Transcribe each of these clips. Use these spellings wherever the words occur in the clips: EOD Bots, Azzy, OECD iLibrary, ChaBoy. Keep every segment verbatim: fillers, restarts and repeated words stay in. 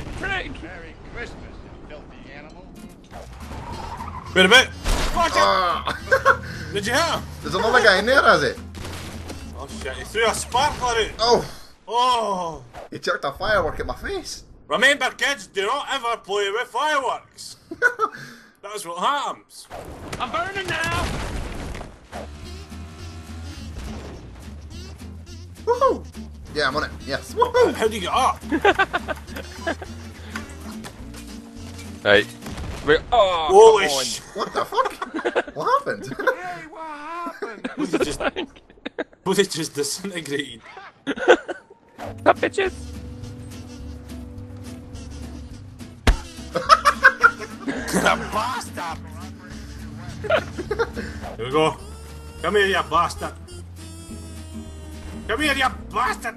fucking prick! Merry Christmas, you filthy animal. Wait a minute. Fuck uh. it! Did you have? There's another guy in there, has it? Oh shit, he threw a sparkler out. Oh! Oh! He chucked a firework at my face. Remember kids, do not ever play with fireworks. That's what happens. I'm burning now! Woohoo! Yeah, I'm on it. Yes. Woohoo! How do you get up? Right. Wait. Oh, holy shit! What the fuck? What happened? Hey, what happened? Was it just? Was it just disintegrated? Stop, bitches! The bastard! Here we go. Come here, you bastard! Come here, you bastard!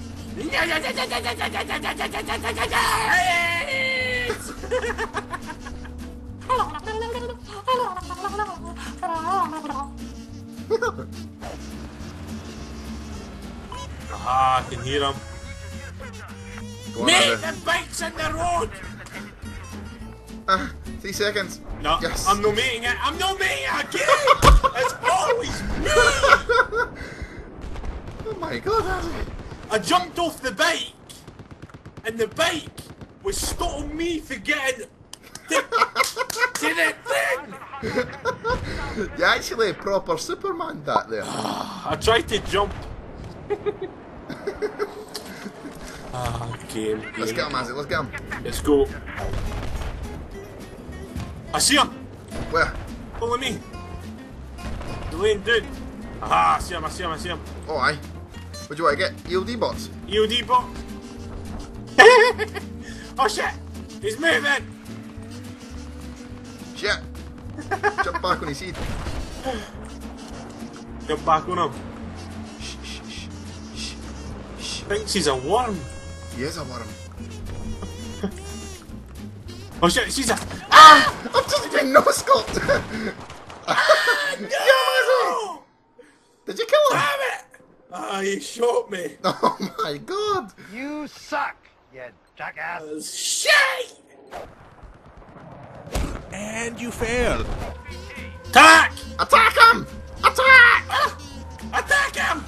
Aha, I can hear him. Mate, the bike's in the road! Uh, three seconds. No, yes. I'm no mating it. I'm no mating it again! It's always me! Oh my god, Azzy. I jumped off the bike, and the bike was stopping me for getting to, to the thing! You're actually a proper Superman, that there. I tried to jump. Ah, game, game. Let's get him, Azzy, let's get him. Let's go. I see him! Where? Follow me! The lane dude! Aha, I see him, I see him, I see him! Oh, aye. What do you want to get? E O D Bots? E O D Bots? Oh shit! He's moving! Shit! Jump back on his seat. Jump back on him. Shh, shh, shh, shh, shh. Thinks he's a worm. He is a worm. Oh shit, she's a- Ah! I've just been no-sculpted! Ah, no! Did you kill him? Damn it! Ah, oh, you shot me. Oh my god! You suck, you jackass! Uh, shit! And you failed. Attack! Attack him! Attack! Ah! Attack him!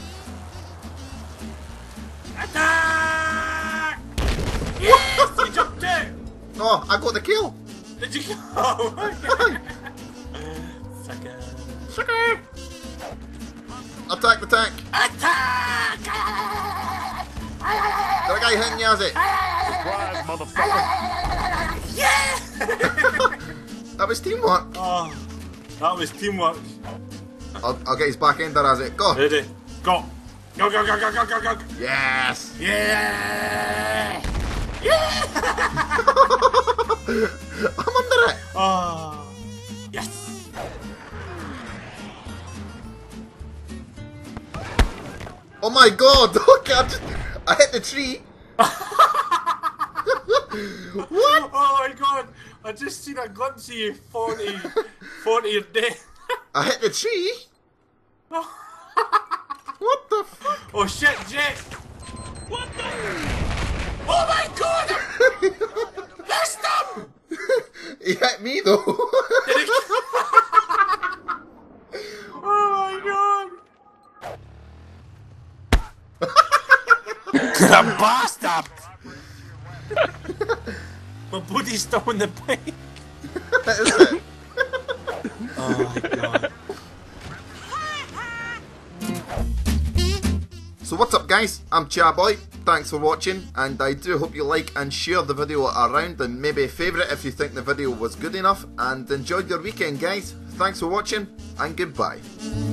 Attack! Yes! You jumped out! No, I got the kill! Did you kill? Oh my god! Sucker! Sucker! Attack the tank! Attack! Did a guy hitting you, has it? Surprise, motherfucker! Yeah! That was teamwork! Oh, that was teamwork. I'll, I'll get his back in there, has it? Go! Ready? Go! Go, go, go, go, go, go, go! Yes! Yeah! Yeah! I'm under it! Oh, yes! Oh my god! Okay, I, just, I hit the tree! What? Oh my god! I just seen a glimpse of you falling to your, fall to your death. I hit the tree? What the fuck? Oh shit, Jack! What the? Oh my god! Missed him! He hit me though. Did he? Oh my god! I'm bastard! My buddy's still in the bike. Is it? Oh my god! So what's up, guys? I'm ChaBoy. Thanks for watching, and I do hope you like and share the video around, and maybe favourite if you think the video was good enough, and enjoyed your weekend, guys. Thanks for watching and goodbye.